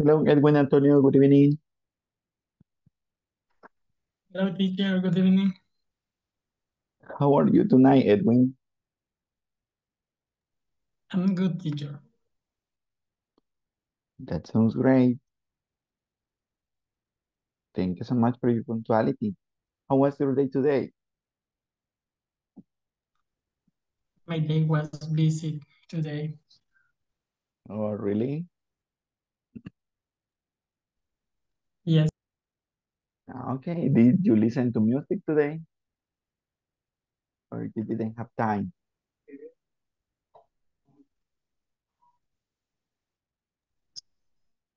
Hello, Edwin Antonio. Good evening. Hello, teacher. Good evening. How are you tonight, Edwin? I'm good, teacher. That sounds great. Thank you so much for your punctuality. How was your day today? My day was busy today. Oh, really? Yes. Okay. Did you listen to music today? Or you didn't have time?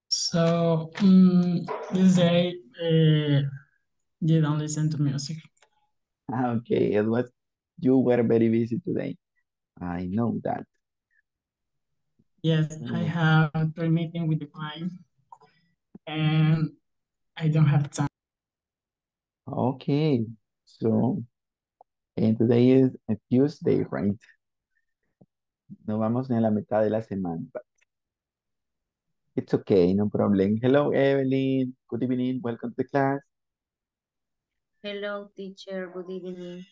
So this day didn't listen to music. Okay, Edward. You were very busy today. I know that. Yes, I have a meeting with the client and I don't have time. Okay. So, and today is a Tuesday, right? No vamos ni a la mitad de la semana. It's okay, no problem. Hello, Evelyn. Good evening. Welcome to the class. Hello, teacher. Good evening.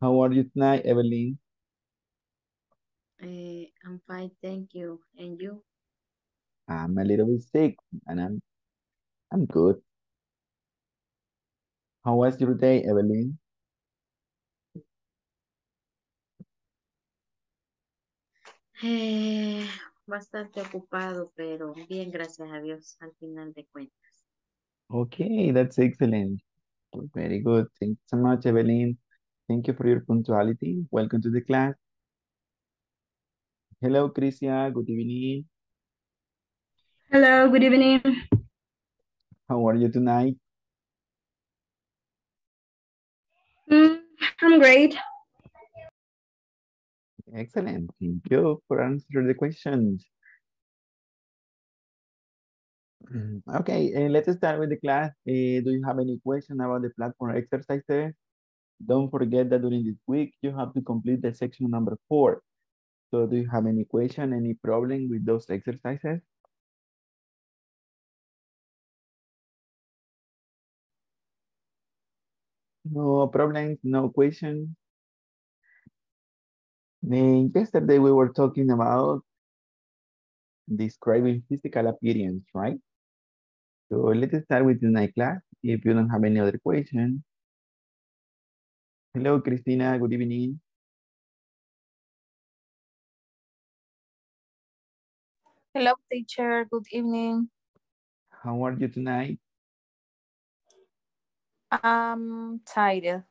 How are you tonight, Evelyn? I'm fine, thank you. And you? I'm a little bit sick, and I'm good. How was your day, Evelyn? Bastante ocupado, pero bien, gracias a Dios, al final de cuentas. Okay, that's excellent. Very good. Thank you so much, Evelyn. Thank you for your punctuality. Welcome to the class. Hello, Crisia. Good evening. Hello, good evening. How are you tonight? I'm great. Excellent. Thank you for answering the questions. Okay, let's start with the class. Do you have any question about the platform exercises? Don't forget that during this week, you have to complete the section number 4. So do you have any question, any problem with those exercises? No problems, no question. Yesterday we were talking about describing physical appearance, right? So let's start with tonight's class if you don't have any other question. Hello, Christina, good evening. Hello, teacher, good evening. How are you tonight? I'm tired.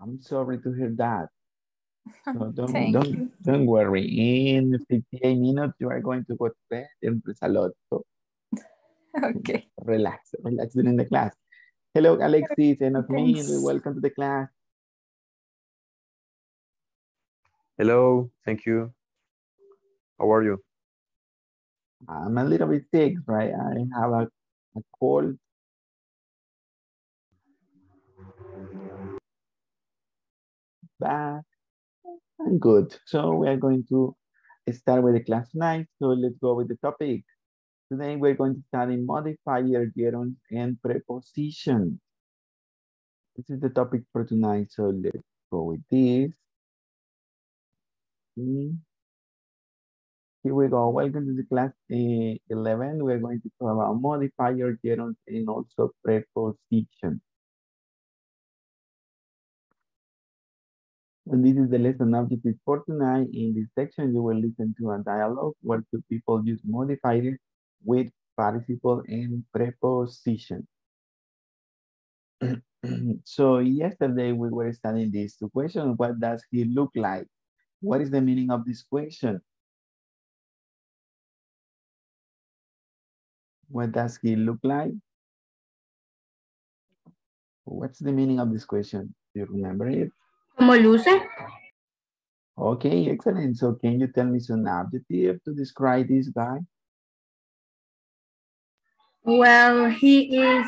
I'm sorry to hear that. So don't worry. In 58 minutes, you are going to go to bed and press a lot. So okay. Relax during the class. Hello, Alexis, and of me, welcome to the class. Hello, thank you. How are you? I'm a little bit sick, right? I have a cold. But I'm good. So we are going to start with the class tonight. So let's go with the topic. Today we're going to study modifier, gerunds, and preposition. This is the topic for tonight. So let's go with this. Here we go. Welcome to the class 11. We're going to talk about modifier, gerunds, and also preposition. And this is the lesson objective for tonight. In this section, you will listen to a dialogue where two people use modifiers with participle and preposition. So yesterday we were studying this question. What does he look like? What is the meaning of this question? What does he look like? What's the meaning of this question? Do you remember it? ¿Cómo luce? Okay, excellent. So can you tell me some adjective to describe this guy? Well, he is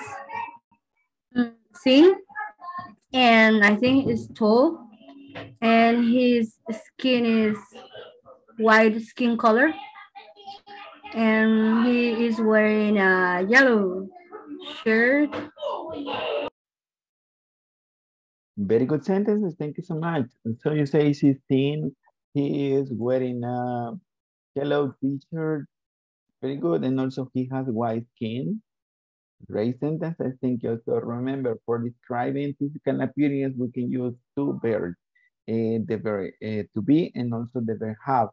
thin, and I think he's tall, and his skin is white skin color, and he is wearing a yellow shirt. Very good sentences. Thank you so much. So you say she's thin. He is wearing a yellow t-shirt. Very good. And also he has white skin. Great sentence. I think you also remember for describing physical appearance, we can use two verbs, the verb to be and also the verb have.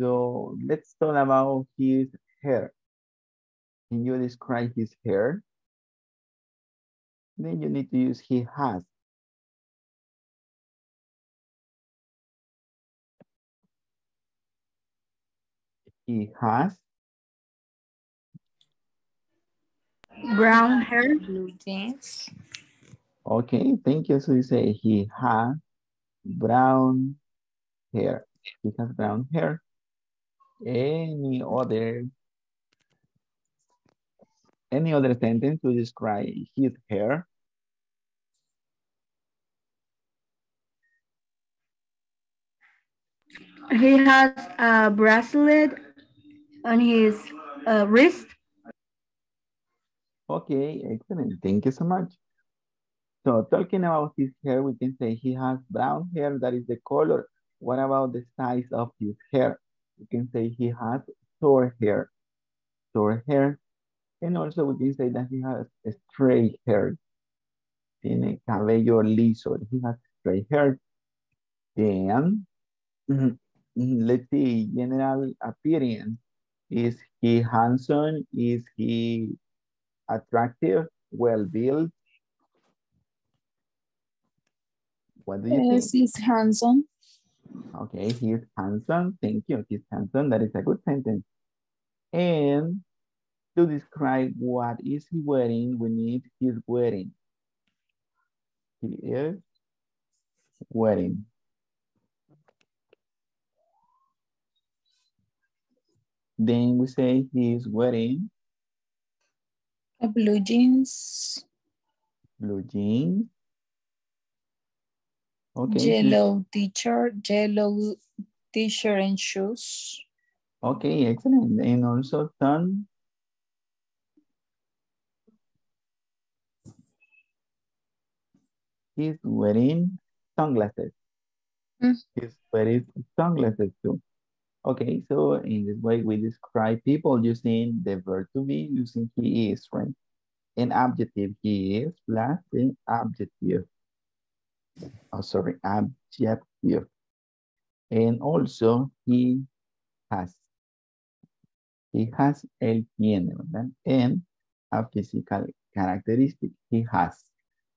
So let's talk about his hair. Can you describe his hair? Then you need to use he has. He has brown hair, blue jeans. Okay, thank you. So you say he has brown hair. He has brown hair. Any other sentence to describe his hair? He has a bracelet on his wrist. Okay, excellent. Thank you so much. So talking about his hair, we can say he has brown hair. That is the color. What about the size of his hair? We can say he has short hair. Short hair. And also we can say that he has straight hair. Tiene cabello liso. He has straight hair. Then, let's see, general appearance. Is he handsome? Is he attractive? Well-built? What do you think? Yes, he's handsome. Okay, he's handsome. Thank you. He's handsome. That is a good sentence. And to describe what is he wearing, we need he's wearing. He is wearing. Then we say he is wearing blue jeans. Blue jeans. Okay. Yellow t-shirt and shoes. Okay, excellent. And also sun. He's wearing sunglasses. He's wearing sunglasses too. Okay, so in this way we describe people using the verb to be, using he is, right? An adjective, he is, plus an objective. Oh, sorry, adjective. And also he has. He has, él tiene, ¿verdad? And a physical characteristic, he has.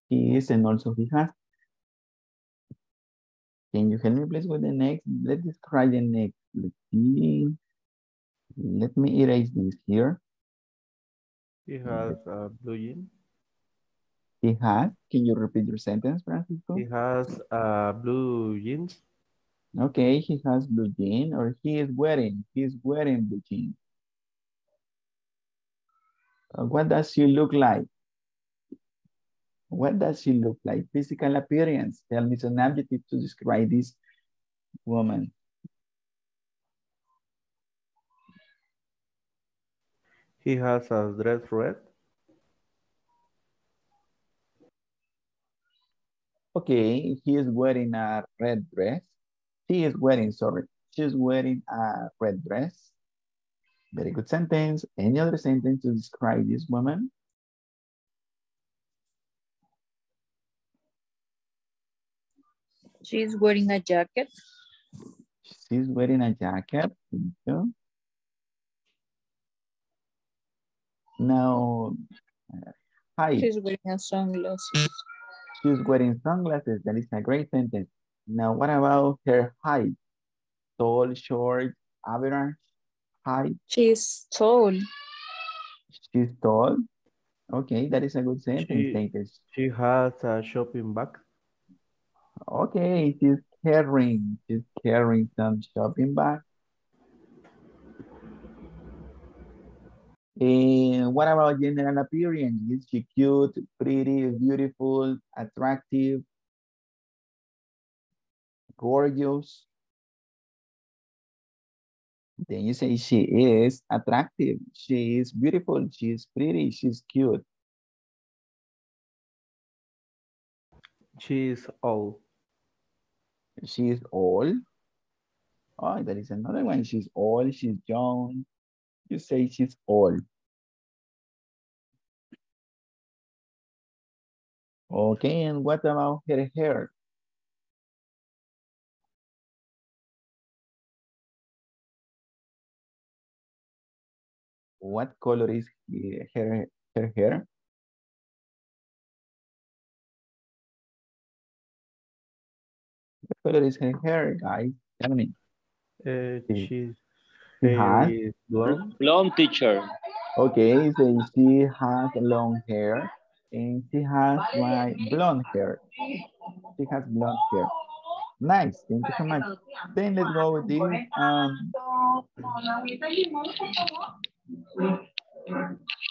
He is and also he has. Can you help me please with the next? Let's describe the next. Let's see. Let me erase this here. He has blue jeans. He has. Can you repeat your sentence, Francisco? He has blue jeans. Okay, he has blue jeans, or he is wearing. He is wearing blue jeans. What does she look like? What does she look like? Physical appearance. Tell me some adjective to describe this woman. He has a dress red. Okay, he is wearing a red dress. She is wearing, sorry. She's wearing a red dress. Very good sentence. Any other sentence to describe this woman? She's wearing a jacket. She's wearing a jacket. Thank you. Now, hi. She's wearing a sunglasses. She's wearing sunglasses. That is a great sentence. Now, what about her height? Tall, short, average, height? She's tall. She's tall. Okay, that is a good sentence. Thank you. She has a shopping bag. Okay, she's carrying some shopping bag. And what about general appearance? Is she cute, pretty, beautiful, attractive, gorgeous? Then you say she is attractive, she is beautiful, she is pretty, she is cute. She is old. She is old. Oh, there is another one. She's old, she's young. You say she's old. Okay, and what about her hair? What color is her hair? What color is her hair, guys? Tell me. She has blonde. Blonde, teacher. Okay, so she has long hair and she has like blonde hair. She has blonde hair. Nice, thank you so much. Then let's go with this.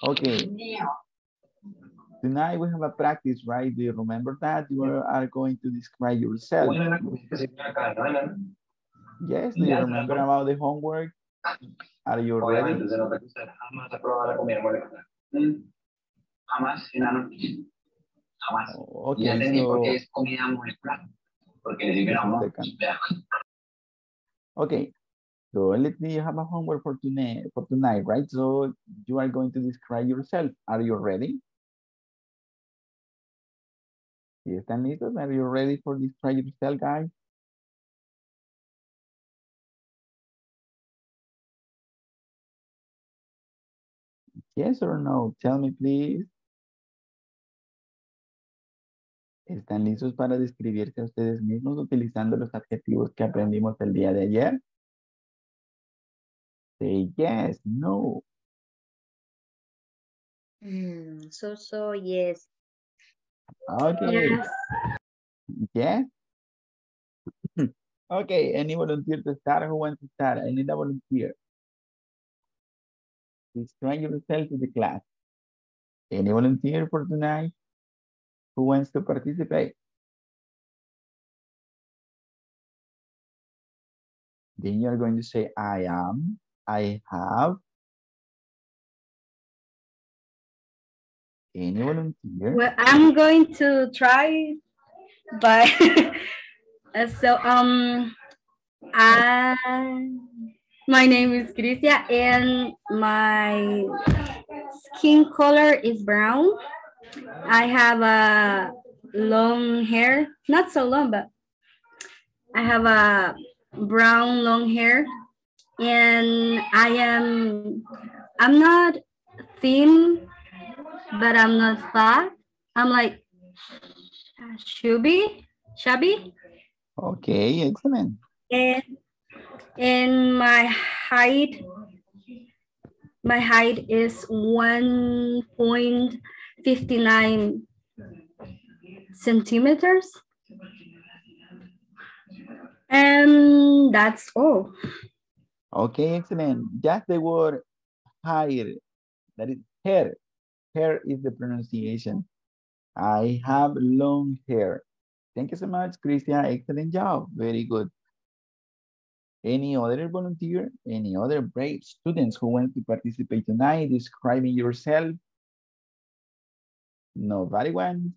Okay. Tonight we have a practice, right? Do you remember that? You are going to describe yourself. Yes, do you remember about the homework? Are you ready? Okay, so let me have a homework for tonight, right? So you are going to describe yourself. Are you ready? ¿Están listos? Are you ready for describe yourself, guys? Yes or no? Tell me, please. ¿Están listos para describirse a ustedes mismos utilizando los adjetivos que aprendimos el día de ayer? Say yes, no. So yes. Okay. Yes. Yes? Okay, any volunteer to start? Who wants to start? I need a volunteer. Describe yourself to the class. Any volunteer for tonight? Who wants to participate? Then you're going to say, I am, I have. Any volunteer? Well, I'm going to try, but so my name is Crisia and my skin color is brown. I have a long hair, not so long, but I have a brown long hair and I'm not thin, but I'm not fat. I'm like chubby. Okay, excellent. And my height is 1.59 centimeters. And that's all. Okay, excellent. Just the word hair, that is hair. Hair is the pronunciation. I have long hair. Thank you so much, Crisia. Excellent job. Very good. Any other volunteer? Any other brave students who want to participate tonight describing yourself? Nobody wants.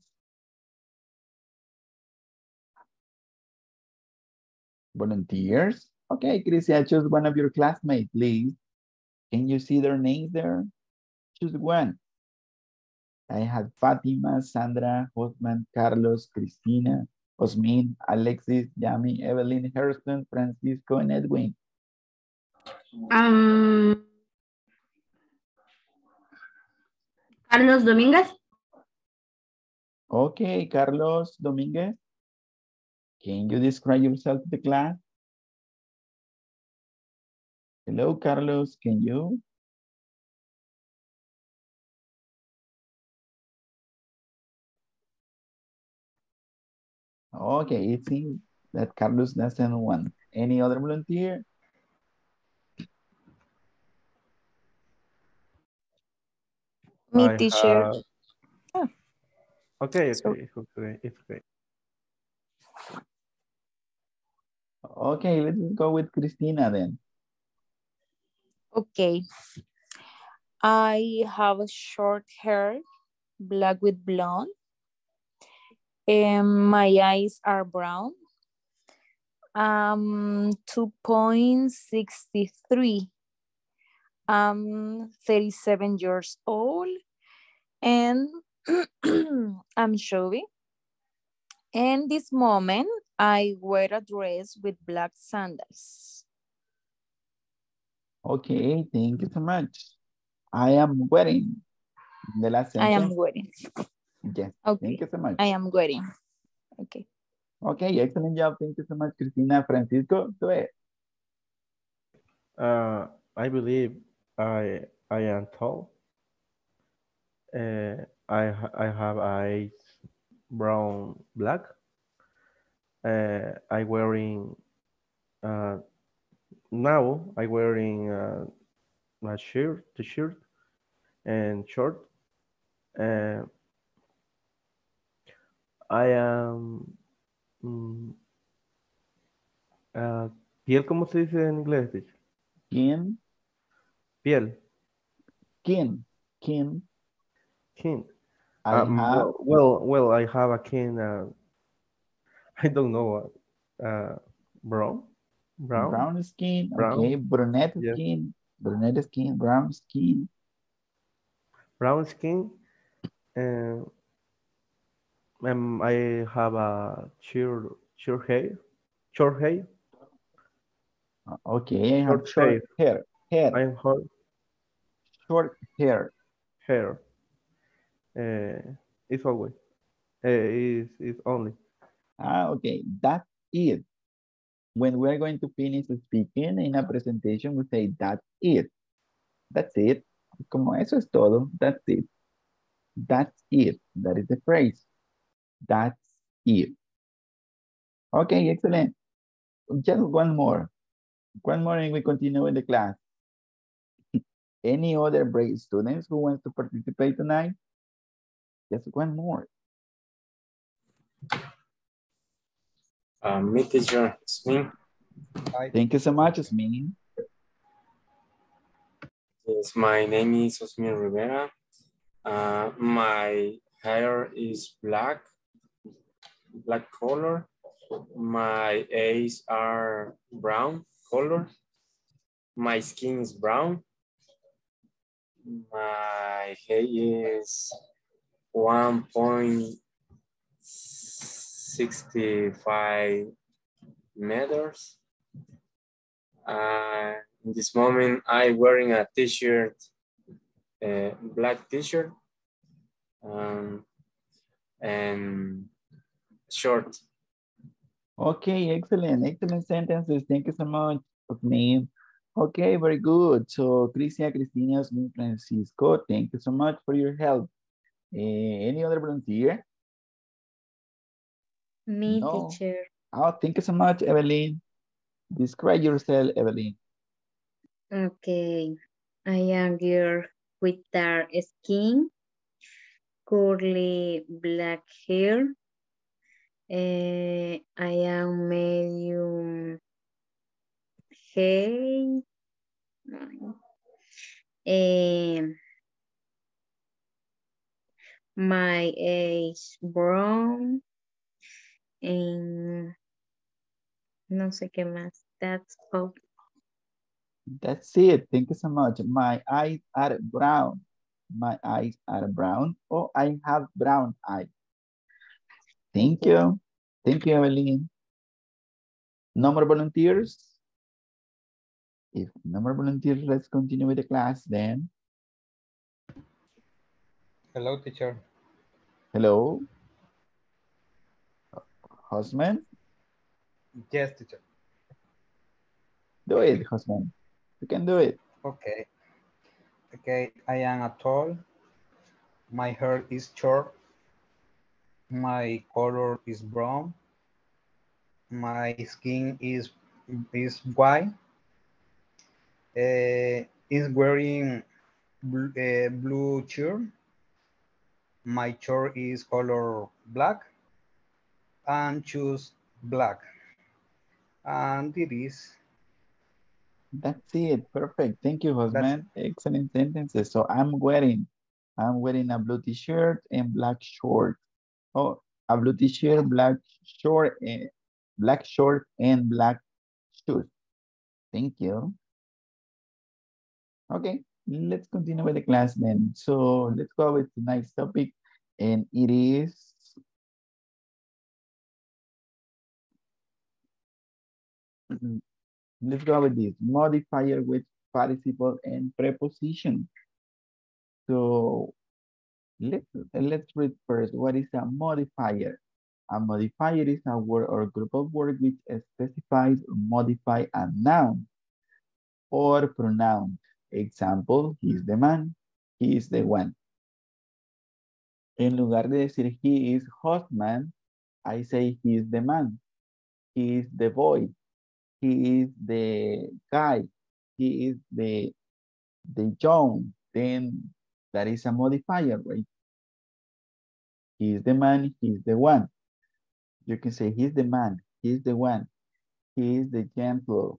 Volunteers? Okay, Crisia, choose one of your classmates, please. Can you see their names there? Choose one. I had Fatima, Sandra, Hoffman, Carlos, Cristina, Osmin, Alexis, Yami, Evelyn, Hurston, Francisco, and Edwin. Carlos Dominguez. Okay, Carlos Dominguez. Can you describe yourself to the class? Hello, Carlos, can you? Okay, it seems that Carlos doesn't want. Any other volunteer? Me, teacher. Oh. Okay. Okay, let's go with Cristina then. Okay. I have a short hair, black with blonde. My eyes are brown. 2.63. I'm 37 years old and I'm chubby. And this moment, I wear a dress with black sandals. Okay, thank you so much. I am wearing. The last sentence. I am wearing. Yes, okay. Thank you so much. I am wearing. Okay. Okay, excellent job. Thank you so much, Cristina. Francisco, do it. I believe I am tall. I have eyes brown, black. Now I wearing a shirt, t-shirt, and short. I am. ¿Piel cómo se dice en inglés? ¿Quién? Piel. ¿Quién? ¿Quién? ¿Quién? I have a kin. I don't know. Brown. Brown skin. Brown. Okay. Brunette yes. Skin. Brunette skin. Brown skin. Brown skin. I have a short hair. Okay, I have short hair. I have short hair. It's always. It's only. Okay, that's it. When we're going to finish speaking in a presentation, we say that's it. That's it. Como eso es todo. That's it. That's it. That is the phrase. That's it. Okay, excellent. Just one more. One more and we continue with the class. Any other brave students who want to participate tonight? Just one more. Me, teacher, Smeen. Thank you so much, Smeen. Yes, my name is Osmin Rivera. My hair is black color. My eyes are brown color. My skin is brown. My hair is 1.65 meters. In this moment, I'm wearing a t-shirt, a black t-shirt, and short. Okay, excellent sentences. Thank you so much, Osmin. Okay, very good. So, Cristina, Osmin, Francisco, thank you so much for your help. Any other volunteer? Me, no. Teacher. Oh, thank you so much, Evelyn. Describe yourself, Evelyn. Okay, I am girl with dark skin, curly black hair. I am medium hair. My age brown. And no sé qué más. That's all. That's it. Thank you so much. My eyes are brown. My eyes are brown. Oh, I have brown eyes. Thank you. Thank you, Evelyn. No more volunteers? If no more volunteers, let's continue with the class then. Hello, teacher. Hello. Husband? Yes, teacher. Do it, husband. You can do it. Okay. Okay, I am a tall. My hair is short. My color is brown. My skin is white. Is wearing blue shirt. My shirt is color black. And choose black. And it is That's it. Perfect. Thank you, husband. Excellent sentences. So I'm wearing a blue t-shirt and black short. Oh, a blue t-shirt, black short and black shoes. Thank you. Okay, let's continue with the class then. So let's go with tonight's topic, and it is let's go with this modifier with participle and preposition. So let's read first. What is a modifier? A modifier is a word or group of words which specifies or modify a noun or pronoun. Example, he is the man, he is the one. En lugar de decir he is husband, I say he is the man, he is the boy, he is the guy, he is the John. Then that is a modifier, right? He is the man, he is the one. You can say he is the man, he is the one, he is the gentle,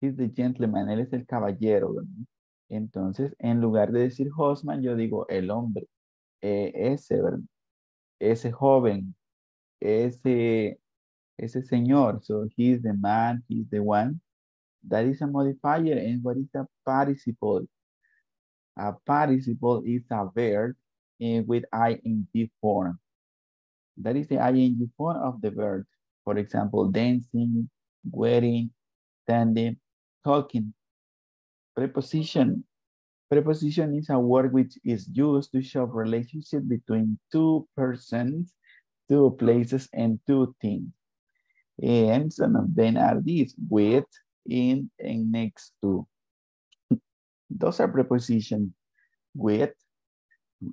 he's the gentleman, él es el caballero, ¿verdad? Entonces, en lugar de decir husband, yo digo el hombre, ese, ¿verdad? Ese joven, ese señor. So, he's the man, he's the one. That is a modifier. And what is a participle? A participle is a verb with ing form. That is the ing form of the verb. For example, dancing, wearing, standing, talking. Preposition. Preposition is a word which is used to show relationship between two persons, two places, and two things. And some of them are these: with, in, and next to. Those are prepositions: with,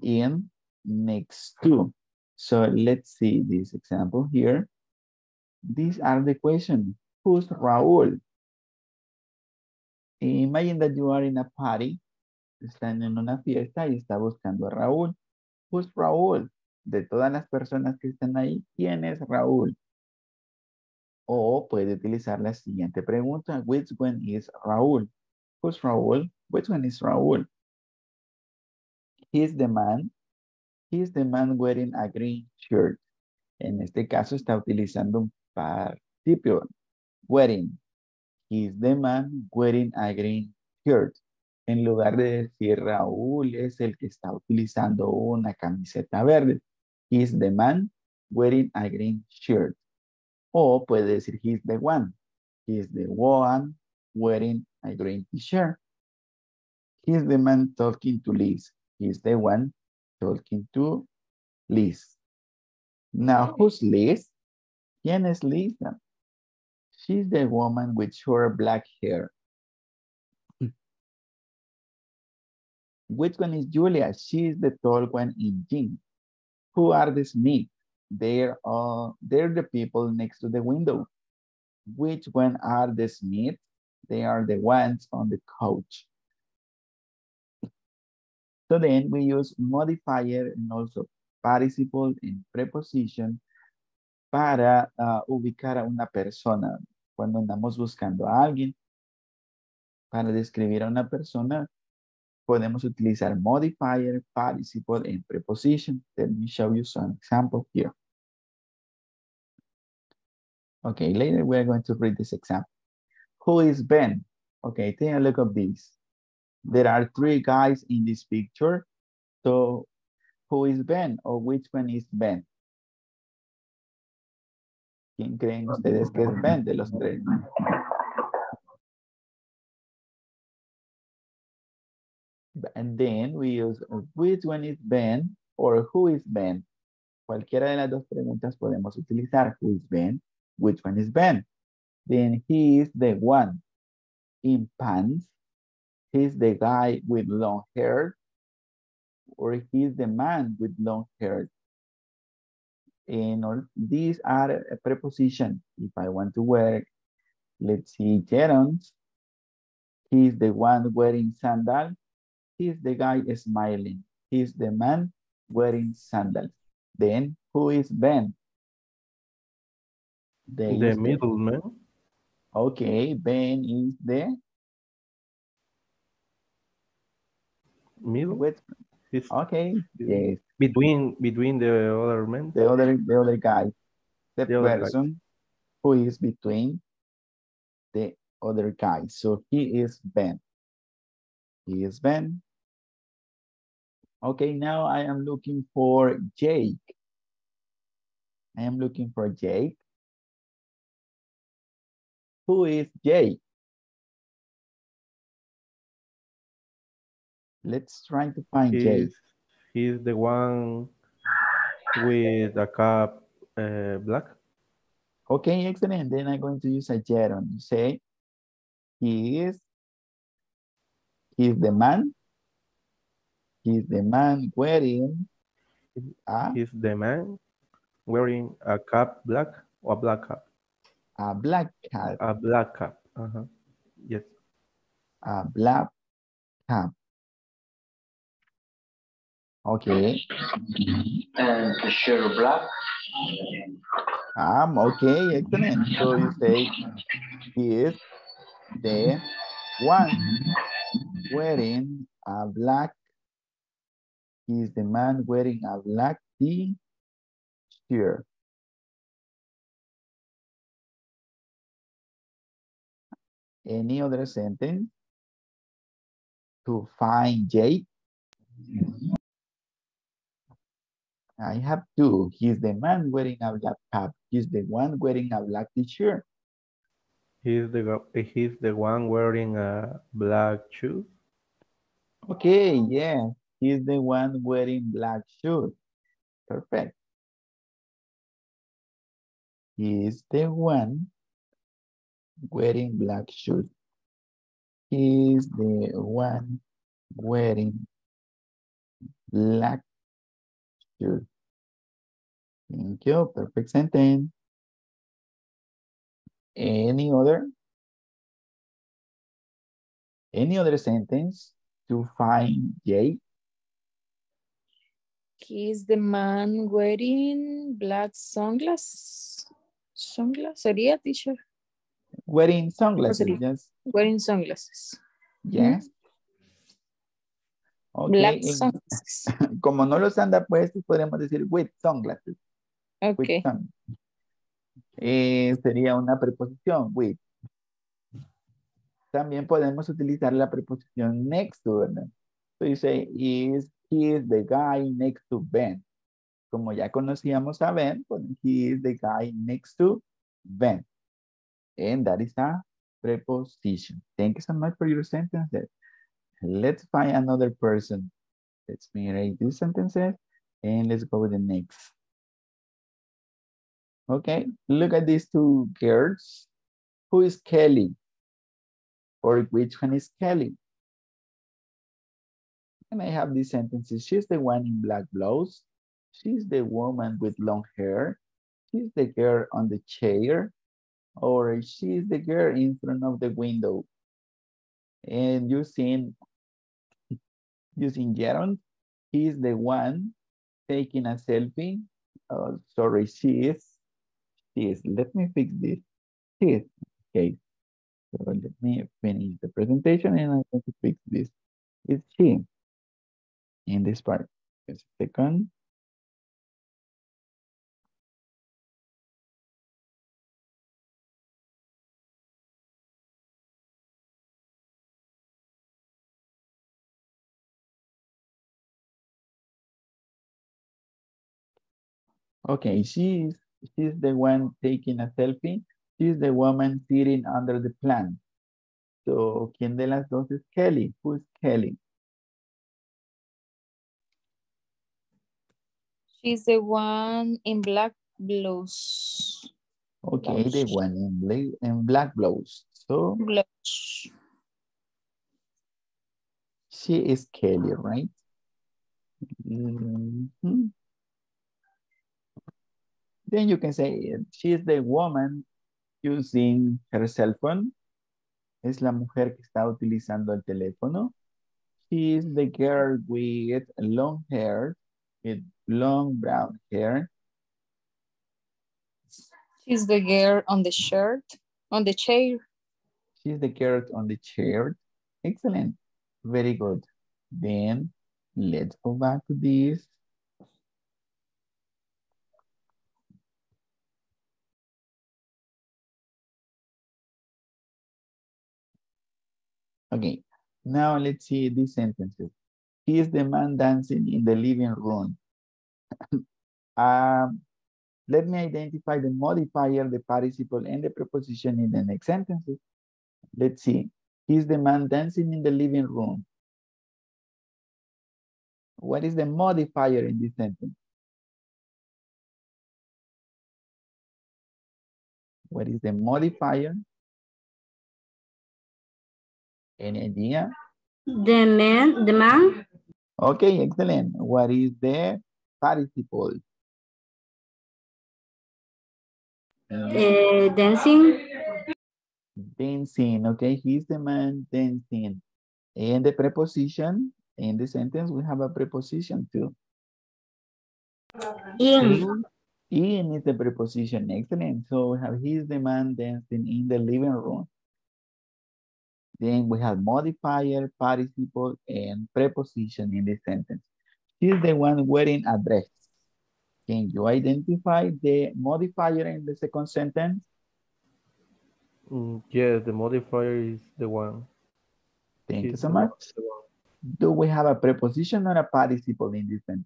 in, next to. So let's see this example here. These are the questions. Who's Raúl? Imagine that you are in a party, están en una fiesta y está buscando a Raúl. Who's Raúl? De todas las personas que están ahí, ¿quién es Raúl? O puede utilizar la siguiente pregunta. Which one is Raúl? Who's Raúl? Which one is Raúl? He's the man. He's the man wearing a green shirt. En este caso está utilizando un participio. Wearing. He's the man wearing a green shirt. En lugar de decir Raúl es el que está utilizando una camiseta verde. He's the man wearing a green shirt. O puede decir he's the one. He's the one wearing a green t-shirt. He's the man talking to Liz. He's the one talking to Liz. Now, who's Liz? ¿Quién es Lisa? She's the woman with short black hair. Which one is Julia? She's the tall one in jeans. Who are the Smith? They're the people next to the window. Which one are the Smiths? They are the ones on the couch. So then we use modifier and also participle and preposition para ubicar a una persona. Cuando andamos buscando a alguien, para describir a una persona, podemos utilizar modifier, participle, and preposition. Let me show you some example here. Okay, later we're going to read this example. Who is Ben? Okay, take a look at this. There are three guys in this picture. So, who is Ben or which one is Ben? ¿Quién creen ustedes que es Ben de los tres? And then we use which one is Ben or who is Ben. Cualquiera de las dos preguntas podemos utilizar. Who is Ben? Which one is Ben? Then he is the one in pants. He's the guy with long hair. Or he's the man with long hair. And all these are a preposition. If I want to wear, let's see, gerunds. He's the one wearing sandals. He's the guy smiling. He's the man wearing sandals. Then, who is Ben? The middleman. Okay, Ben is the middleweight. He's okay. Yes. Between the other men. The other guy. The person who is between the other guy. So he is Ben. He is Ben. Okay, now I am looking for Jake. I am looking for Jake. Who is Jake? Let's try to find Jake. He's the one with a cap black. Okay, excellent. Then I'm going to use a gerund. You say, he's the man. He's the man wearing a... He's the man wearing a cap black or a black cap? A black cap. A black cap. Uh-huh. Yes. A black cap. Okay. And the shirt of black. Okay, excellent. So you say he is the one wearing a black. He is the man wearing a black t-shirt. Any other sentence to find Jake? I have two. He's the man wearing a black cap. He's the one wearing a black t-shirt. He's the one wearing a black shoe. Okay, yeah. He's the one wearing black shoes. Perfect. He's the one wearing black shoes. He's the one wearing black shoes. Thank you. Perfect sentence. Any other sentence to find Jake? He's the man wearing black sunglasses. Sunglasses? Sorry, teacher. Wearing sunglasses, oh, yes. Wearing sunglasses. Yes. Okay. Black sunglasses. Como no los anda puestos, podemos decir with sunglasses. Okay. With sunglasses. Sería una preposición, with. También podemos utilizar la preposición next to, ¿verdad? So you say, he is the guy next to Ben. Como ya conocíamos a Ben, he is the guy next to Ben. And that is a preposition. Thank you so much for your sentences. Let's find another person. Let's rewrite these sentences and let's go with the next. Okay, look at these two girls. Who is Kelly? Or which one is Kelly? And I have these sentences. She's the one in black blouse. She's the woman with long hair. She's the girl on the chair. Or she's the girl in front of the window. And using gerund, he's the one taking a selfie. Oh, sorry, she is. Let me fix this. She is. Okay. So let me finish the presentation and I'm going to fix this. It's she. In this part, just a second. Okay, she's the one taking a selfie. She's the woman sitting under the plant. So, ¿quién de las dos es Kelly? Who is Kelly? She's the one in black blouse. Okay, blouse. The one in black blouse. So, blouse. She is Kelly, right? Mm-hmm. Then you can say, she is the woman using her cell phone. Es la mujer que está utilizando el teléfono. She is the girl with long hair. With long brown hair. She's the girl on the chair. She's the girl on the chair. Excellent. Very good. Then let's go back to this. Okay, now let's see these sentences. He is the man dancing in the living room. Let me identify the modifier, the participle, and the preposition in the next sentences. Let's see. He's the man dancing in the living room. What is the modifier in this sentence? What is the modifier? Any idea? The man. Okay, excellent. What is the participle? Dancing, okay. He's the man dancing. And the preposition, in the sentence, we have a preposition too. In is the preposition, excellent. So we have he's the man dancing in the living room. Then we have modifier, participle, and preposition in the sentence. He's the one wearing a dress. Can you identify the modifier in the second sentence? Yes, the modifier is the one. Thank you so much. Do we have a preposition or a participle in this sentence?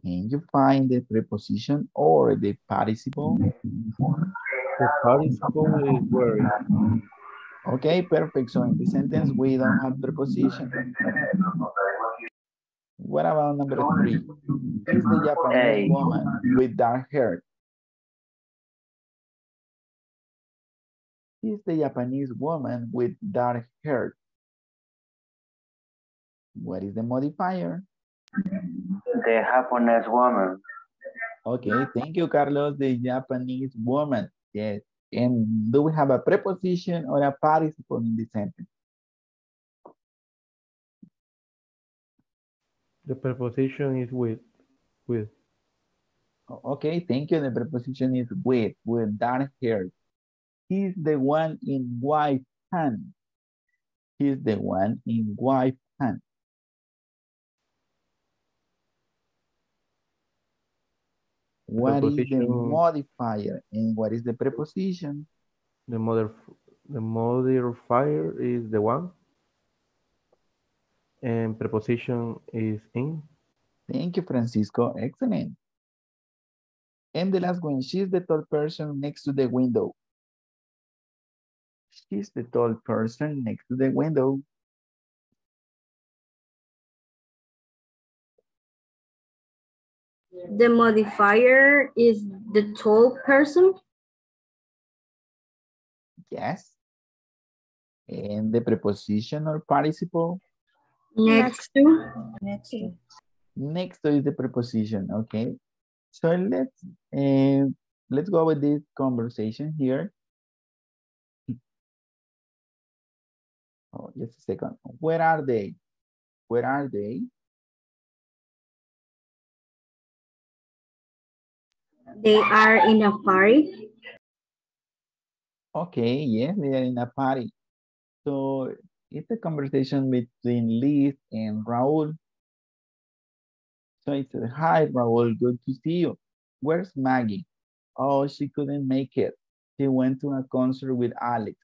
Can you find the preposition or the participle? The participle is wearing. Okay, perfect. So in this sentence, we don't have preposition. What about number 3? Is the Japanese woman with dark hair? Is the Japanese woman with dark hair? What is the modifier? The Japanese woman. Okay, thank you, Carlos. The Japanese woman. Yes. And do we have a preposition or a participle in this sentence? The preposition is with. Okay, thank you. The preposition is with dark hair. He's the one in white pants. He's the one in white pants. What is the modifier and what is the preposition? The modifier is the one and preposition is in. Thank you, Francisco. Excellent. And the last one, she's the tall person next to the window. She's the tall person next to the window. The modifier is the tall person? Yes. And the preposition or participle? Next to. Next to is the preposition, okay. So let's go with this conversation here. Oh, just a second. Where are they? Where are they? They are in a party. Okay, yes, they are in a party. So it's a conversation between Liz and Raul. So it's, hi, Raul, good to see you. Where's Maggie? Oh, she couldn't make it. She went to a concert with Alex.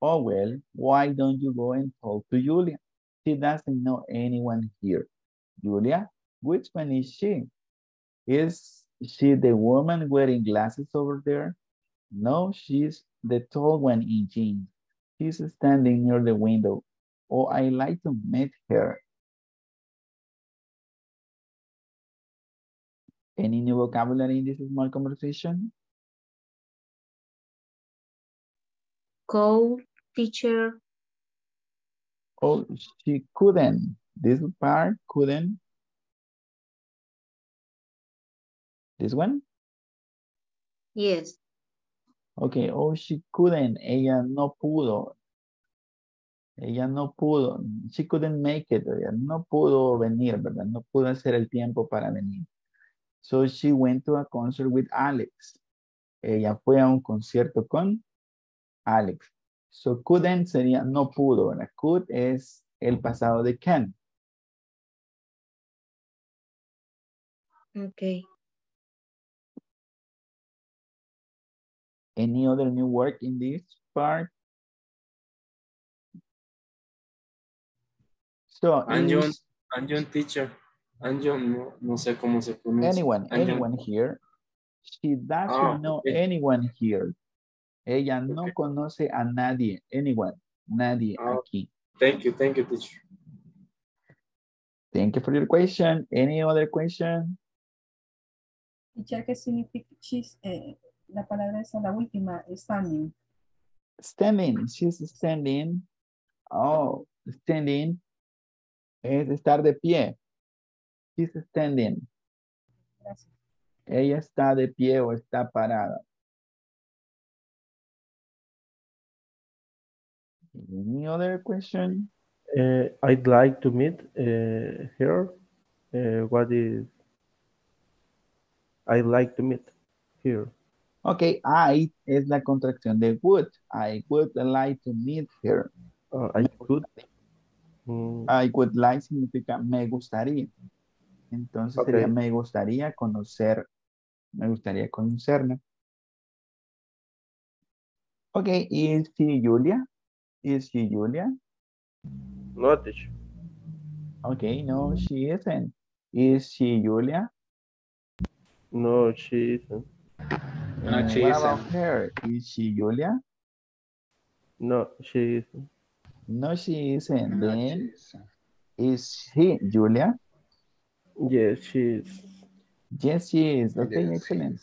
Oh, well, why don't you go and talk to Julia? She doesn't know anyone here. Julia, which one is she? Is she the woman wearing glasses over there? No, she's the tall one in jeans. She's standing near the window. Oh, I like to meet her. Any new vocabulary in this small conversation? Cold, teacher. Oh, she couldn't. This part couldn't. This one? Yes. Okay. Oh, she couldn't. Ella no pudo. Ella no pudo. She couldn't make it. Ella no pudo venir, ¿verdad? No pudo hacer el tiempo para venir. So she went to a concert with Alex. Ella fue a un concierto con Alex. So couldn't sería no pudo, ¿verdad? Could es el pasado de can. Okay. Any other new work in this part? So Anjun teacher. Anjun no sé cómo se pronuncia. Anyone here? She doesn't know anyone here. Ella no conoce a nadie. Anyone. Nadie aquí. Thank you, teacher. Thank you for your question. Any other question? Teacher, ¿qué significa la palabra esa la última? Standing. Standing. She's standing. Oh, standing. Es estar de pie. She's standing. Gracias. Ella está de pie o está parada. Any other question? I'd like to meet her. What is I'd like to meet her? Okay, I es la contracción de would. I would like to meet her. I would like significa me gustaría. Entonces sería me gustaría conocer. Me gustaría conocerla. Okay, is she Julia? Is she Julia? No, teacher. Okay, no, she isn't. Is she Julia? No, she isn't. No, she what isn't. About her? Is she Julia? No, she isn't. No, she isn't. No, then, she isn't. Is she Julia? Yes, she is. Yes, she is. Okay, yes, excellent.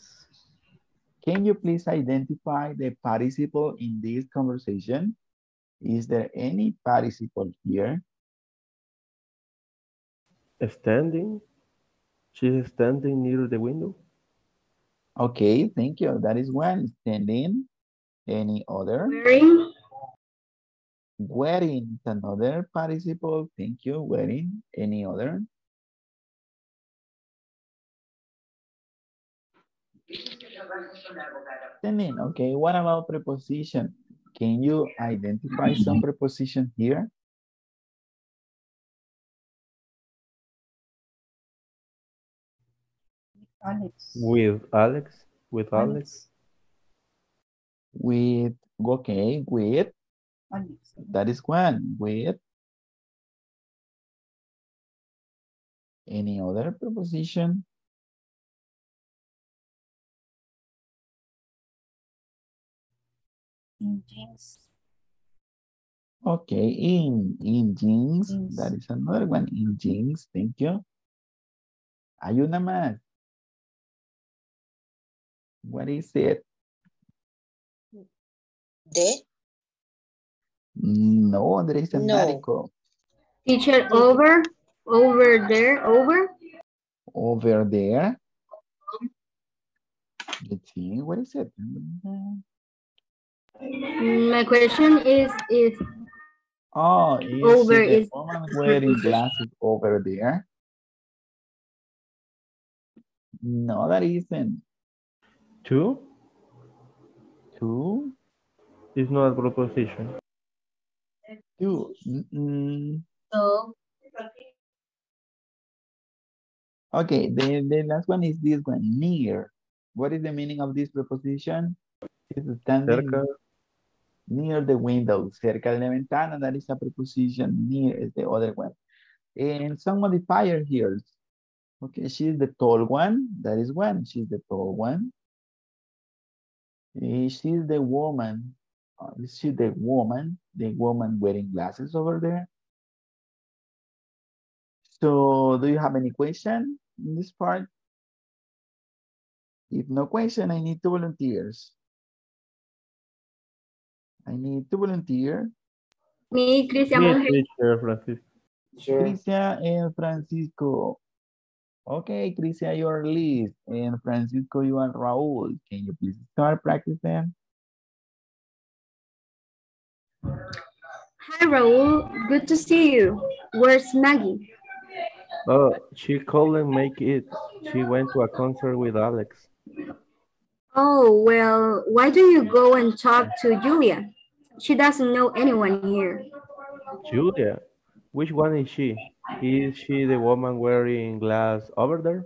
Can you please identify the participle in this conversation? Is there any participle here? Standing. She's standing near the window. Okay, thank you. That is one. Standing. Any other? Wearing. Wearing. Another participle. Thank you. Wearing. Any other? Standing. Okay, what about preposition? Can you identify some preposition here? Alex. With Alex. With Alex. With, okay, with. Alex. That is one. With. Any other preposition? In jeans. Okay, in jeans. Jeans. That is another one. In jeans. Thank you. Hay una más. What is it? De? No, there is a medical. Teacher, over. Over there. Over. Over there. Let's see. What is it? My question is oh, is over the is woman wearing glasses over there? No, that isn't. Two? Two? It's not a proposition. Two. So. Okay, the last one is this one, near. What is the meaning of this preposition? It's standing. Cerca. Near the window, cerca de la ventana, that is a preposition, near is the other one. And some modifier here. Okay, she's the tall one, that is one, she's the tall one. She's the woman, she's the woman wearing glasses over there. So, do you have any question in this part? If no question, I need two volunteers. I need to volunteer. Me, Cristian Francisco. Sure. Cristian and Francisco. Okay, Cristian, you are Liz. And Francisco, you are Raul. Can you please start practicing? Hi, Raul. Good to see you. Where's Maggie? Oh, she couldn't make it. She went to a concert with Alex. Oh, well, why do you go and talk to Julia? She doesn't know anyone here. Julia? Which one is she? Is she the woman wearing glass over there?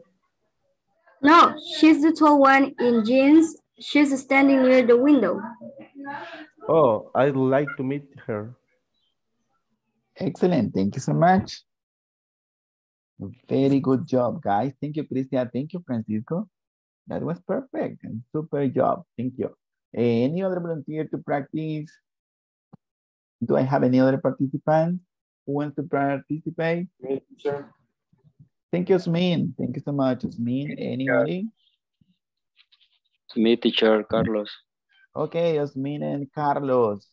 No, she's the tall one in jeans. She's standing near the window. Oh, I'd like to meet her. Excellent. Thank you so much. Very good job, guys. Thank you, Cristia. Thank you, Francisco. That was perfect. Super job. Thank you. Any other volunteer to practice? Do I have any other participant who wants to participate? Yes, sir. Thank you, Osmin. Thank you so much, Osmin. Anybody? Me, teacher, Carlos. Okay, Osmin and Carlos.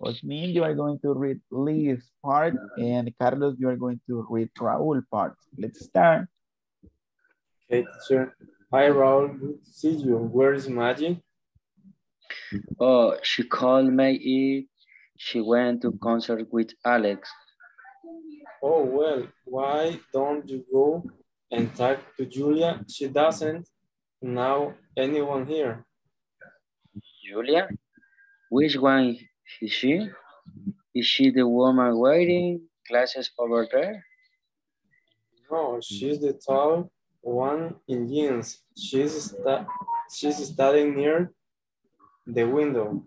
Osmin, you are going to read Lee's part, and Carlos, you are going to read Raul's part. Let's start. Okay, teacher. Hi, Raul. Good to see you. Where is Maggie? Oh, she called me. She went to concert with Alex. Oh, well, why don't you go and talk to Julia? She doesn't know anyone here. Julia? Which one is she? Is she the woman wearing glasses over there? No, she's the tall one in jeans. She's standing near the window.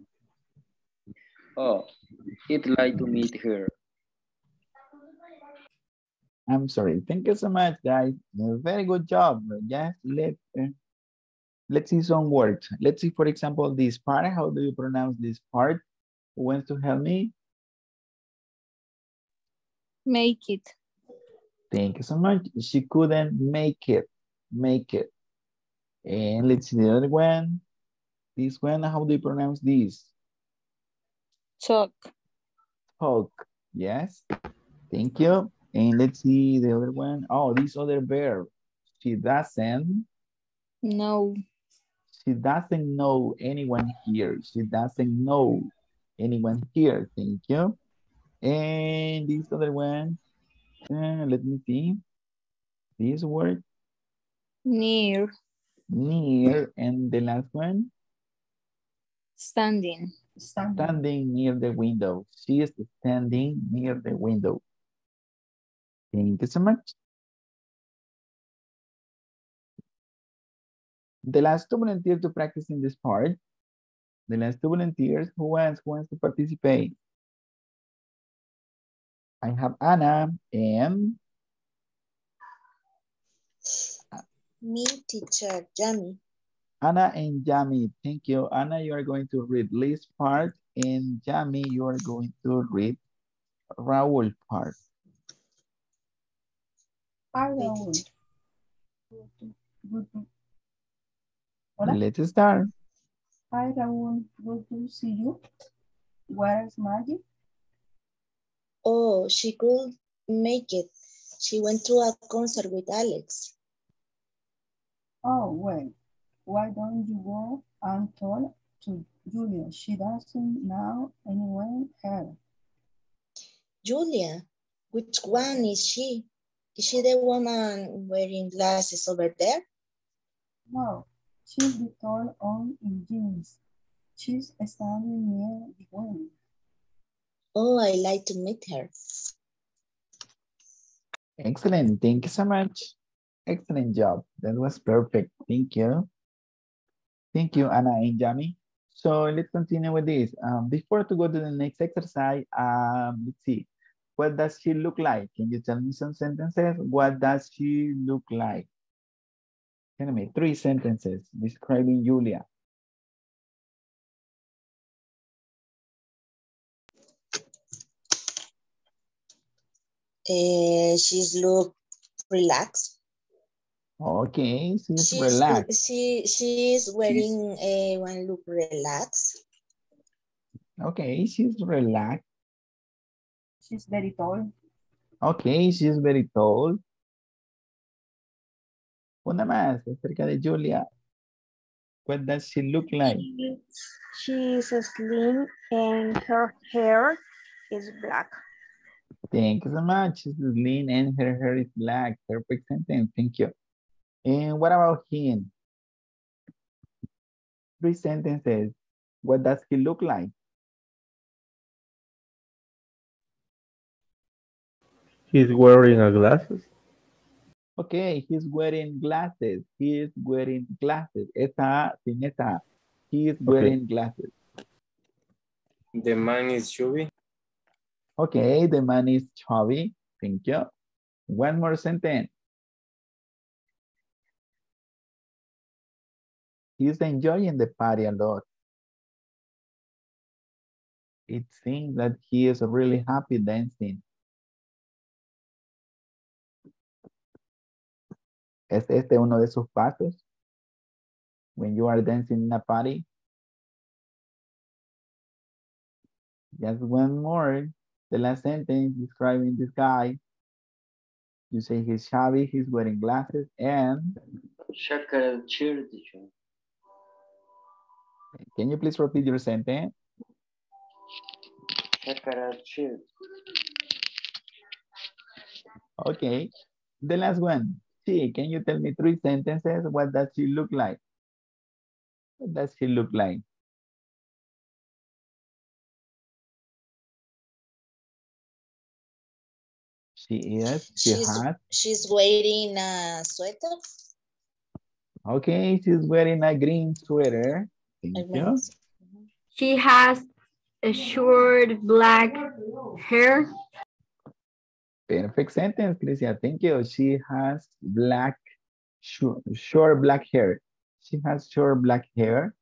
Oh, I'd like to meet her. I'm sorry. Thank you so much, guys. Very good job. Just let's see some words. Let's see, for example, this part. How do you pronounce this part? Who wants to help me? Make it. Thank you so much. She couldn't make it. Make it. And let's see the other one. This one, how do you pronounce this? Talk. Talk. Yes. Thank you. And let's see the other one. Oh, this other verb. She doesn't. No. She doesn't know anyone here. She doesn't know anyone here. Thank you. And this other one. Let me see. This word. Near. Near. And the last one. Standing. Standing near the window. She is standing near the window. Thank you so much. The last two volunteers to practice in this part. The last two volunteers, who wants to participate? I have Anna and... Me, teacher, Jamie. Anna and Jamie, thank you. Anna, you are going to read Lee's part, and Jamie, you are going to read Raul's part. Hello. Let's start. Hi, Raul. Good to see you. Where is Maggie? Oh, she could make it. She went to a concert with Alex. Oh, well. Why don't you go and talk to Julia? She doesn't know anyone here. Julia, which one is she? Is she the woman wearing glasses over there? No, she's the tall one in jeans. She's standing near the window. Oh, I'd like to meet her. Excellent. Thank you so much. Excellent job. That was perfect. Thank you. Thank you, Anna and Jamie. So let's continue with this. Before to go to the next exercise, let's see. What does she look like? Can you tell me some sentences? What does she look like? Tell me 3 sentences describing Julia. She's look relaxed. Okay, she's relaxed. She's wearing a one look relaxed. Okay, she's relaxed. She's very tall. Okay, she's very tall. Una más acerca de Julia. What does she look like? She's slim and her hair is black. Thank you so much. She's slim and her hair is black. Perfect sentence. Thank you. And what about him? three sentences, what does he look like? He's wearing glasses. Okay, he's wearing glasses. He is wearing glasses. Está sin esa. He is wearing glasses. The man is chubby. Okay, the man is chubby. Thank you. One more sentence. He's enjoying the party a lot. It seems that he is really happy dancing. ¿Es este uno de sus pasos? When you are dancing in a party. Just one more. The last sentence describing this guy. You say he's shabby, he's wearing glasses, and... Can you please repeat your sentence? Okay. The last one. She, can you tell me three sentences? What does she look like? What does she look like? She's wearing a sweater. Okay, she's wearing a green sweater. Thank you. She has a short black hair. Perfect sentence, Crisia. Thank you. She has black, short black hair. She has short black hair.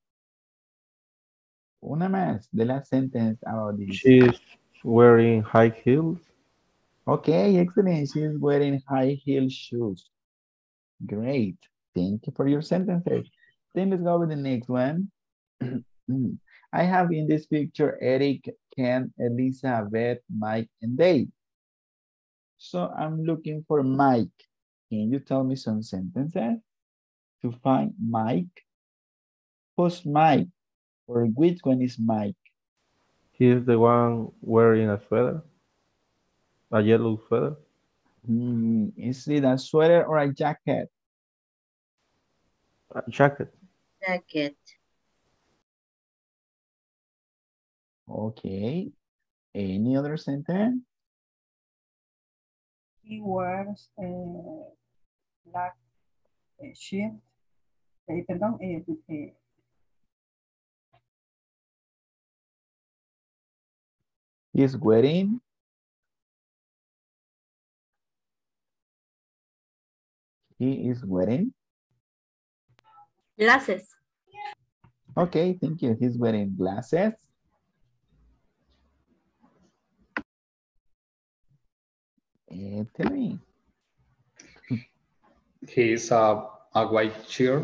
Una más, the last sentence about this. She's wearing high heels. Okay, excellent. She's wearing high heel shoes. Great. Thank you for your sentences. Then let's go with the next one. I have in this picture Eric, Ken, Elizabeth, Mike, and Dave. So I'm looking for Mike. Can you tell me some sentences to find Mike? Who's Mike? Or which one is Mike? He's the one wearing a sweater, a yellow sweater. Is it a sweater or a jacket? A jacket. Jacket. Okay. Any other sentence? He wears a black shirt. Perdón, he's wearing. He is wearing. Glasses. Okay, thank you. He's wearing glasses. Tell me. He's a white shirt.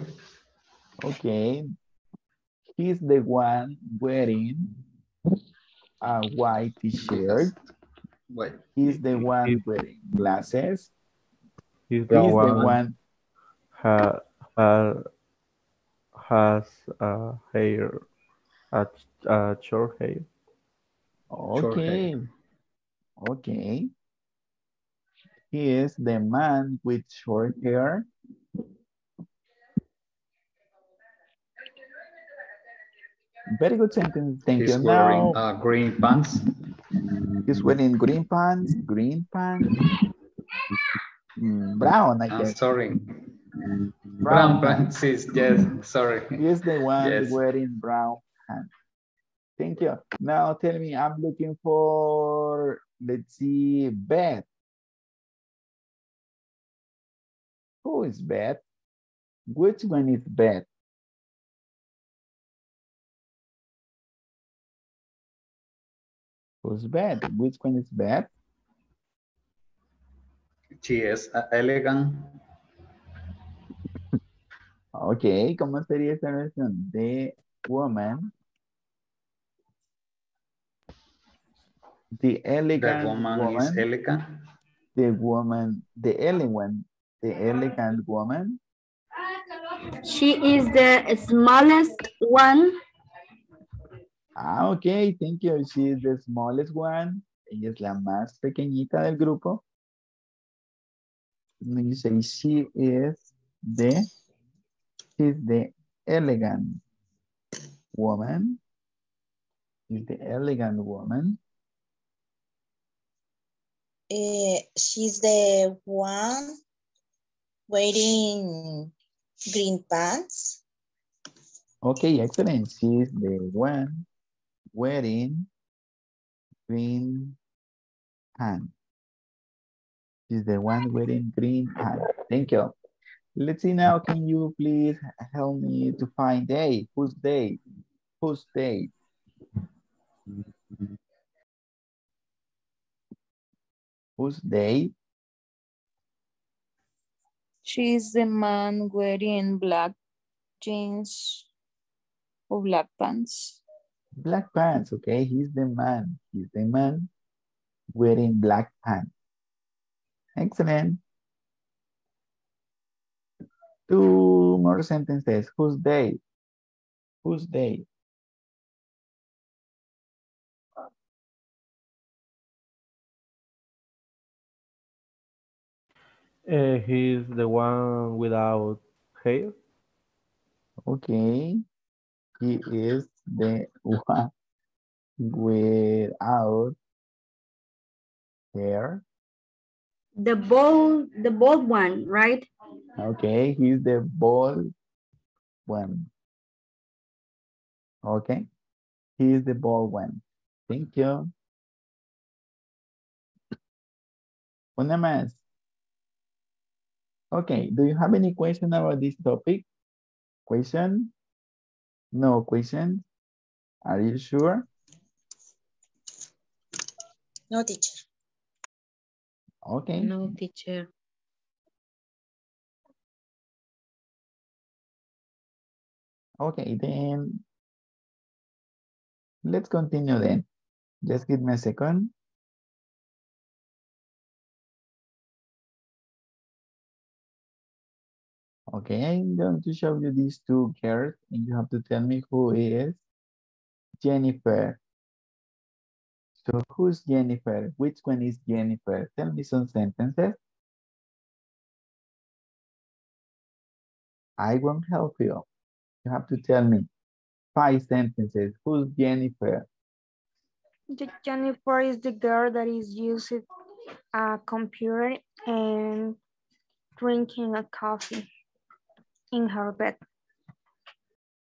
Okay. He's the one wearing a white t-shirt. He's the one wearing glasses. He's the one has hair, short hair. Okay. Short hair. Okay. He is the man with short hair. Very good sentence. Thank you. He's wearing green pants. He's wearing green pants. Green pants. Brown, I guess. I'm sorry. Brown pants is, yes, sorry. He's the one wearing brown pants. Thank you. Now tell me, I'm looking for, let's see, Beth. Who is Beth? Which one is Beth? Who's Beth? Which one is Beth? She is elegant. Okay, ¿cómo sería esa versión? The woman. The elegant woman. Is elegant. The woman, the elegant. The elegant woman. She is the smallest one. Ah, okay, thank you. She is the smallest one. Ella es la más pequeñita del grupo. You say she is the elegant. woman is the elegant woman. She's the one wearing green pants. Okay, excellent. She's the one wearing green pants. She's the one wearing green pants. Thank you. Let's see now, can you please help me to find day? Whose day? Whose day? Whose day? She's the man wearing black jeans or black pants. Black pants, okay. He's the man. He's the man wearing black pants. Excellent. Two more sentences. Whose day? Whose day? He's the one without hair. Okay. He is the one without hair. The bald one, right? Okay, he's the bald one. Okay, he's the bald one. Thank you. Una más. Okay, do you have any question about this topic? Question? No question? Are you sure? No, teacher. Okay. No, teacher. Okay, then let's continue then. Just give me a second. Okay, I'm going to show you these two girls and you have to tell me who is Jennifer. So who's Jennifer? Which one is Jennifer? Tell me some sentences. I won't help you. You have to tell me 5 sentences. Who's Jennifer? Jennifer is the girl that is using a computer and drinking a coffee in her bed.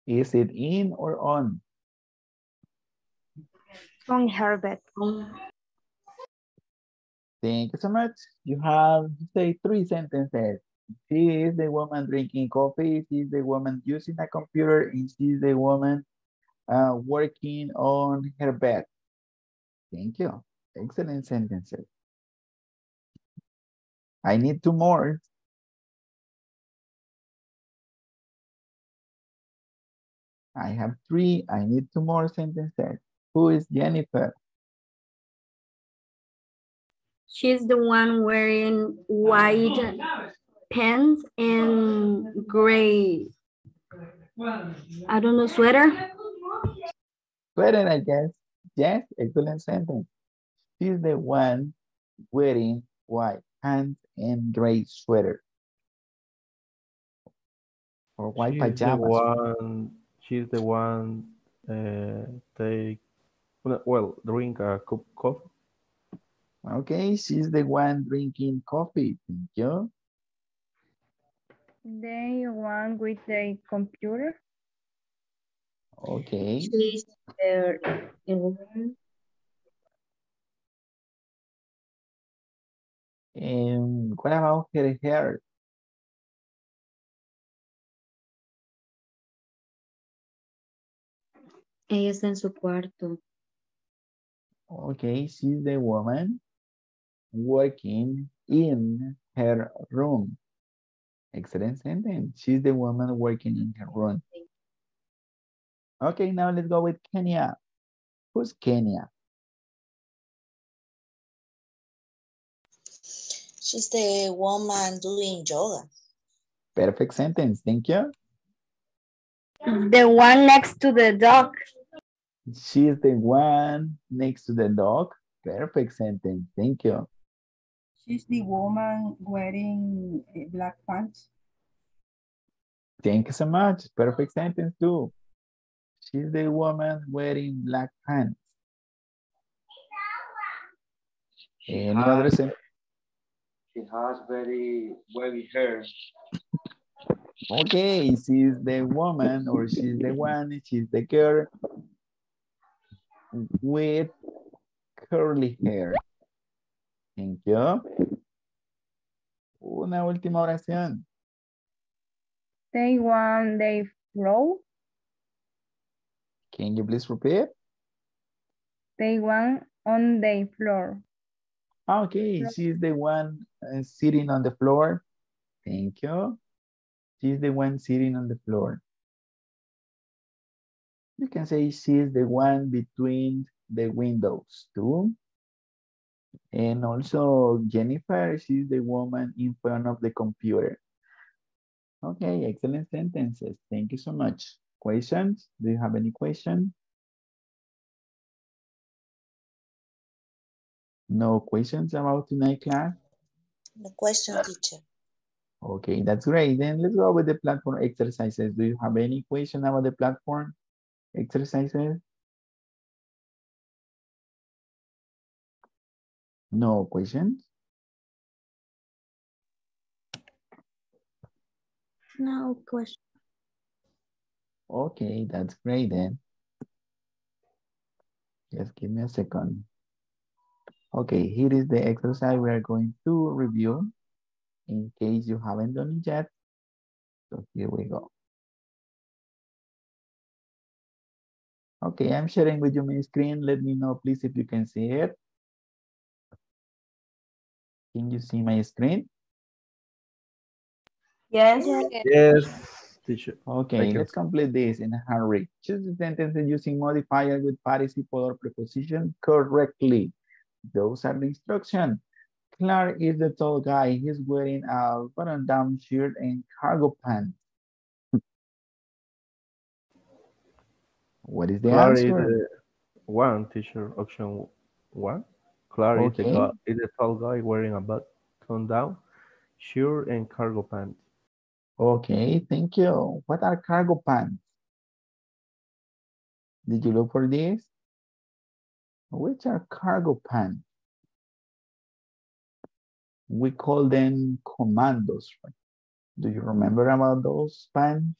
Is it in or on? On her bed. Thank you so much. You have, say, 3 sentences. She is the woman drinking coffee. She is the woman using a computer. And she is the woman working on her bed. Thank you. Excellent sentences. I need 2 more. I have 3. I need 2 more sentences. Who is Jennifer? She's the one wearing white pants and gray, I don't know, sweater? Sweater, I guess. Yes, excellent sentence. She's the one wearing white pants and gray sweater. Or white pajamas. She's the one drink a cup of coffee. Okay, she's the one drinking coffee. Thank you. They one with a computer. Okay. She's there. And what about her hair? Ella está en su cuarto. Okay, she's the woman working in her room. Excellent sentence. She's the woman working in her room. Okay, now let's go with Kenya. Who's Kenya? She's the woman doing yoga. Perfect sentence. Thank you. The one next to the dog. She's the one next to the dog. Perfect sentence. Thank you. She's the woman wearing black pants. Thank you so much. Perfect sentence too. is the woman wearing black pants? She has very wavy hair. Okay, she's the woman, or she's the one, she's the girl with curly hair. Thank you. Una última oración. They want they grow. Can you please repeat? They want on the floor. Okay, she's the one sitting on the floor. Thank you. She's the one sitting on the floor. You can say she's the one between the windows too. And also Jennifer, she's the woman in front of the computer. Okay, excellent sentences. Thank you so much. Questions? Do you have any questions? No questions about tonight's class? No question, teacher. Okay, that's great. Then let's go with the platform exercises. Do you have any question about the platform exercises? No questions? No question. Okay, that's great then. Just give me a second. Okay, here is the exercise we are going to review in case you haven't done it yet. So here we go. Okay, I'm sharing with you my screen. Let me know please if you can see it. Can you see my screen? Yes. Yes, teacher. Okay, let's complete this in a hurry. Choose the sentences using modifier with participle or preposition correctly. Those are the instructions. Clark is the tall guy. He's wearing a button-down shirt and cargo pants. What is the Clark answer? Is the one, teacher, option one. Clark is the tall guy wearing a button-down shirt and cargo pants. Okay, thank you. What are cargo pants? Did you look for this? Which are cargo pants? We call them commandos. Right? Do you remember about those pants?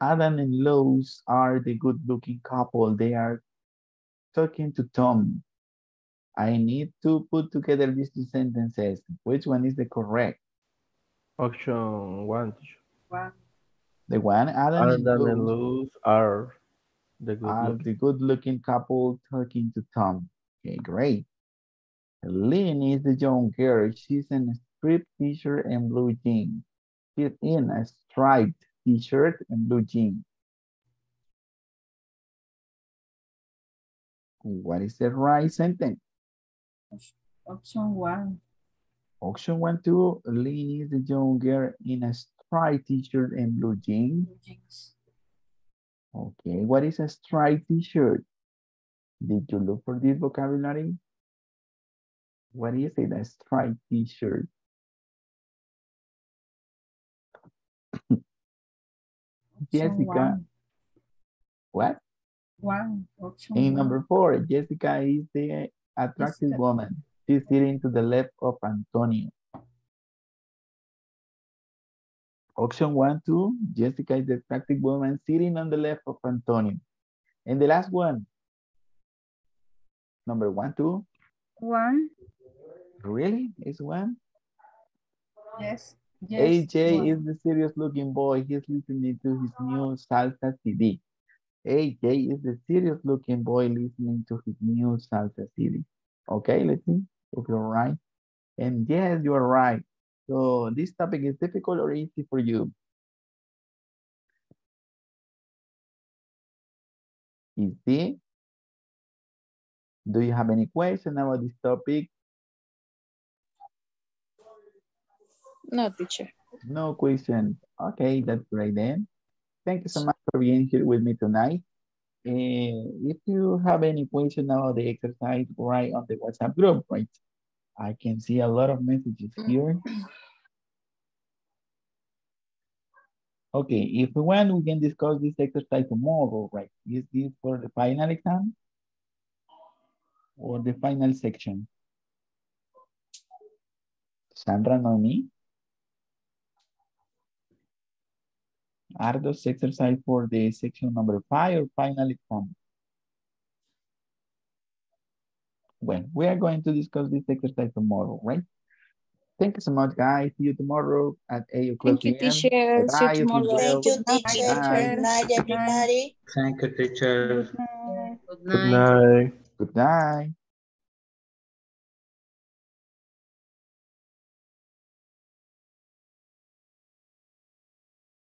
Adam and Lois are the good-looking couple. They are talking to Tom. I need to put together these two sentences. Which one is the correct? Option one. The one Adam and Lois are the good-looking couple talking to Tom. Okay, great. Lynn is the young girl. She's in a striped t-shirt and blue jeans. She's in a striped t-shirt and blue jeans. What is the right sentence? Option one. Option one, two. Lynn is the young girl in a striped t-shirt and blue jeans. Okay, what is a striped t-shirt? Did you look for this vocabulary? What is it, a striped t-shirt? Jessica. One. What? One. Option in number four, Jessica is the attractive woman. She's sitting to the left of Antonio. Option one, two, Jessica is the attractive woman sitting on the left of Antonio. And the last one. Number one, two? One. Really? It's one? Yes. AJ one. Is the serious looking boy. He's listening to his new salsa CD. AJ is the serious looking boy listening to his new salsa CD. Okay, let's see if you're right. And yes, you are right. So this topic is difficult or easy for you? Easy. Do you have any question about this topic? No, teacher. No question. Okay, that's right then. Thank you so much for being here with me tonight. If you have any question about the exercise, write on the WhatsApp group, right? I can see a lot of messages here. Okay, if we want, we can discuss this exercise tomorrow, right? Is this for the final exam or the final section? Sandra, Noemi? Are those exercise for the section number 5 or final exam? Well, we are going to discuss this exercise tomorrow, right? Thank you so much, guys. See you tomorrow at 8 o'clock. Thank you, teacher. See you tomorrow. Thank you, teacher. Good night, everybody. Thank you, teacher. Good night. Good night. Good night.